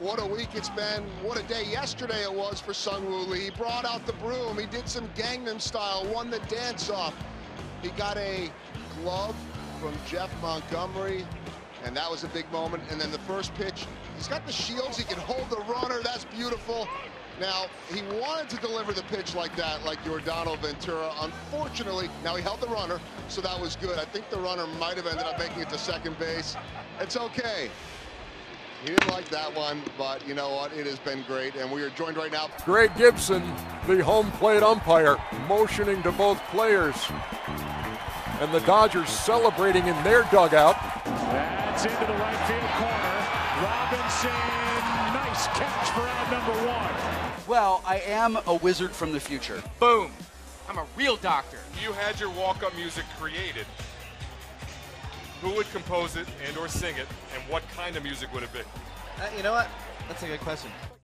What a week it's been. What a day yesterday it was for SungWoo Lee. He brought out the broom. He did some Gangnam Style, won the dance-off. He got a glove from Jeff Montgomery, and that was a big moment. And then the first pitch, he's got the shields. He can hold the runner. That's beautiful. Now, he wanted to deliver the pitch like that, like Yordano Ventura. Unfortunately, now he held the runner, so that was good. I think the runner might have ended up making it to second base. It's okay. He didn't like that one, but you know what? It has been great, and we are joined right now. Greg Gibson, the home plate umpire, motioning to both players. And the Dodgers celebrating in their dugout. That's into the right field corner. Robinson, nice catch for out number one. Well, I am a wizard from the future. Boom. I'm a real doctor. You had your walk-up music created. Who would compose it and or sing it, and what kind of music would it be? You know what? That's a good question.